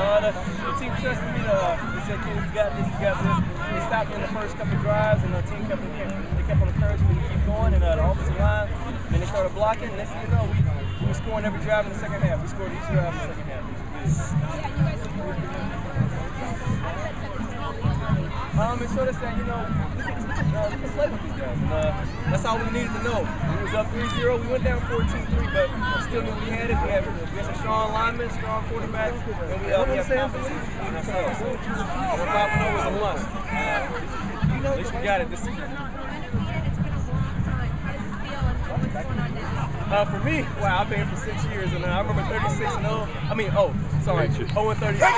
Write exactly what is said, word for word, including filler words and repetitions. ton of, the team trusted me to uh, they said, "Kid, you got this, you got this." They stopped me in the first couple drives, and the team kept me here. They kept on encouraging me to keep going, and uh, the offensive line, and then they started blocking, and next thing you know, we, we were scoring every drive in the second half. We scored each drive in the second half. Yeah, you guys scored. Um, and so they said, you know, we can, uh, we can play with these guys, and uh, that's all we needed to know. We was up three zero, we went down fourteen three, but we still knew we had it. We had some strong linemen, strong quarterbacks, and we, uh, we had confidence in ourselves. So five and oh was a must. Uh, at least we got it this season. Uh, for me, wow, I've been here for six years, and uh, I remember thirty-six and oh. I mean, oh, sorry, oh and thirty-six.